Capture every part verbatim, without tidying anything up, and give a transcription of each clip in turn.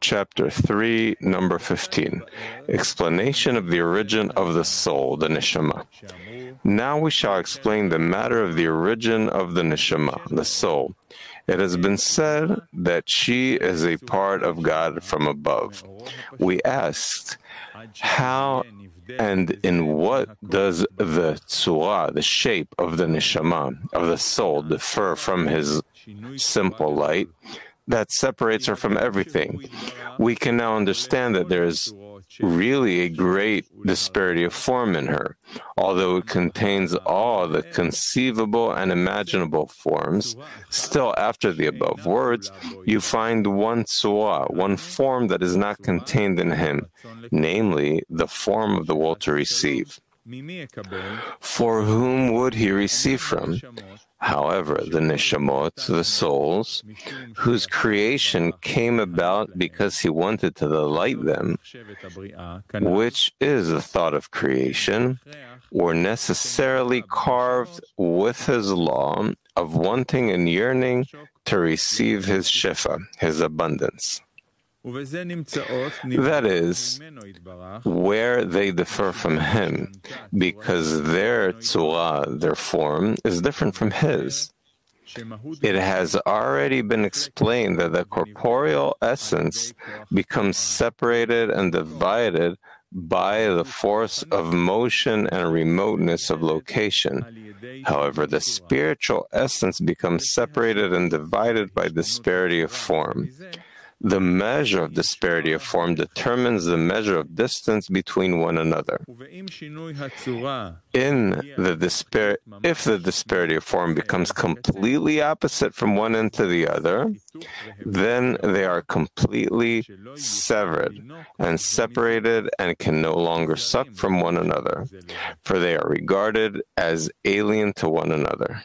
Chapter three, number fifteen, explanation of the origin of the soul, the neshama. Now we shall explain the matter of the origin of the neshama, the soul. It has been said that she is a part of God from above. We asked, how and in what does the tzura, the shape of the neshama, of the soul, differ from his simple light that separates her from everything? We can now understand that there is really a great disparity of form in her. Although it contains all the conceivable and imaginable forms, still after the above words, you find one tzura, one form that is not contained in him, namely the form of the will to receive. For whom would he receive from? However, the neshamot, the souls, whose creation came about because he wanted to delight them, which is the thought of creation, were necessarily carved with his law of wanting and yearning to receive his shifa, his abundance. That is, where they differ from him, because their tzura, their form, is different from his. It has already been explained that the corporeal essence becomes separated and divided by the force of motion and remoteness of location. However, the spiritual essence becomes separated and divided by disparity of form. The measure of disparity of form determines the measure of distance between one another. In the dispar- if the disparity of form becomes completely opposite from one end to the other, then they are completely severed and separated and can no longer suck from one another, for they are regarded as alien to one another.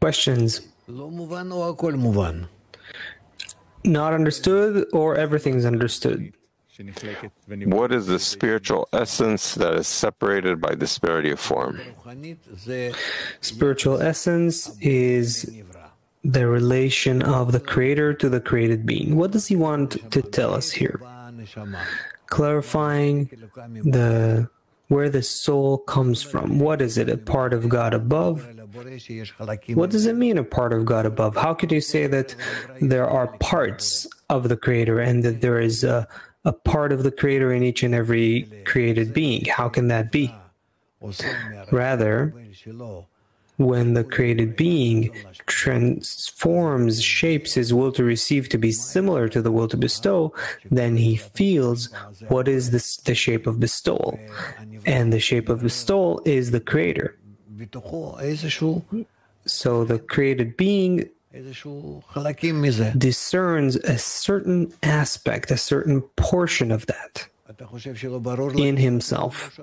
Questions? Not understood, or everything's understood? What is the spiritual essence that is separated by disparity of form? Spiritual essence is the relation of the Creator to the created being. What does he want to tell us here? Clarifying the where the soul comes from. What is it, a part of God above? What does it mean, a part of God above? How could you say that there are parts of the Creator and that there is a, a part of the Creator in each and every created being? How can that be? Rather, when the created being transforms, shapes his will to receive to be similar to the will to bestow, then he feels what is this, the shape of bestowal. And the shape of bestowal is the Creator. So the created being discerns a certain aspect, a certain portion of that in himself.